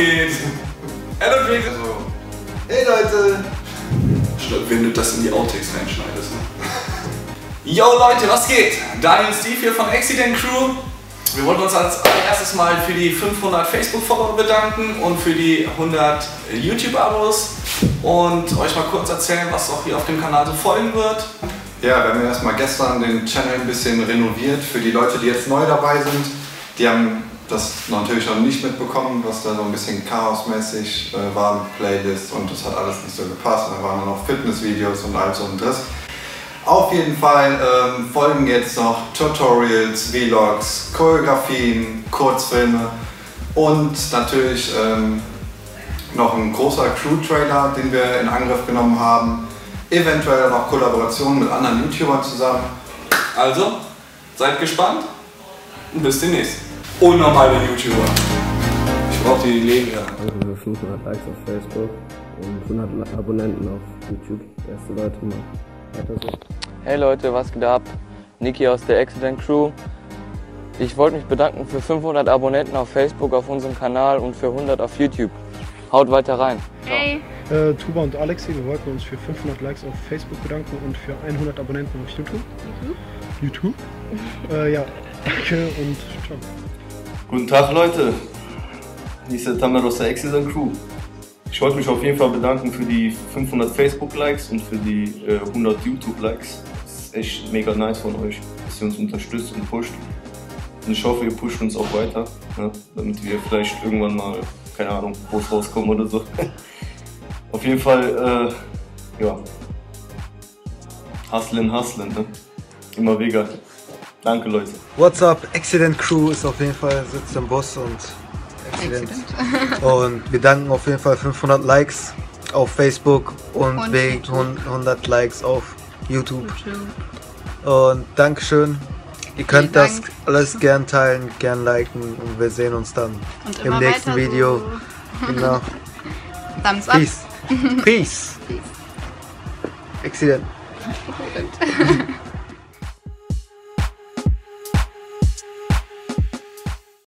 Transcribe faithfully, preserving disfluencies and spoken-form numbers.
geht? Also, hey Leute! Statt wenn du das in die Outtakes reinschneidest. Yo Leute, was geht? Daniel und Steve hier von Axxident Crew. Wir wollten uns als allererstes mal für die fünfhundert Facebook-Follower bedanken und für die hundert YouTube-Abos und euch mal kurz erzählen, was auch hier auf dem Kanal so folgen wird. Ja, wir haben erstmal gestern den Channel ein bisschen renoviert für die Leute, die jetzt neu dabei sind. Die haben das natürlich noch nicht mitbekommen, was da so ein bisschen chaosmäßig äh, war mit Playlists und das hat alles nicht so gepasst. Da waren nur noch Fitnessvideos und all so ein Driss. Auf jeden Fall ähm, folgen jetzt noch Tutorials, Vlogs, Choreografien, Kurzfilme und natürlich ähm, noch ein großer Crew-Trailer, den wir in Angriff genommen haben. Eventuell noch Kollaborationen mit anderen YouTubern zusammen. Also, seid gespannt und bis demnächst. Unnormale YouTuber. Ich brauche die Gelegenheit. Also fünfhundert Likes auf Facebook und hundert Abonnenten auf YouTube. Erste Leute mal. Hey Leute, was geht ab? Niki aus der Axxident Crew. Ich wollte mich bedanken für fünfhundert Abonnenten auf Facebook auf unserem Kanal und für hundert auf YouTube. Haut weiter rein. Hey. Äh, Tugba und Alexi, wir wollten uns für fünfhundert Likes auf Facebook bedanken und für hundert Abonnenten auf YouTube. YouTube? YouTube? äh, ja, danke und ciao. Guten Tag Leute, hier ist der Tamer aus der Axxident Crew. Ich wollte mich auf jeden Fall bedanken für die fünfhundert Facebook-Likes und für die äh, hundert YouTube-Likes. Das ist echt mega nice von euch, dass ihr uns unterstützt und pusht. Und ich hoffe, ihr pusht uns auch weiter, ne? Damit wir vielleicht irgendwann mal, keine Ahnung, groß rauskommen oder so. Auf jeden Fall, äh, ja, hustlen, hustlen, ne? Immer mega. Danke, Leute. What's up, Axxident Crew ist auf jeden Fall, sitzt am Boss und Accident. Accident. Und wir danken auf jeden Fall fünfhundert Likes auf Facebook und, und wegen hundert Likes auf YouTube. YouTube. Und Dankeschön. Ihr könnt Vielen das Dank. alles gern teilen, gern liken und wir sehen uns dann und im nächsten Video. So. Genau. Thumbs up. Peace. Peace. Peace. Accident.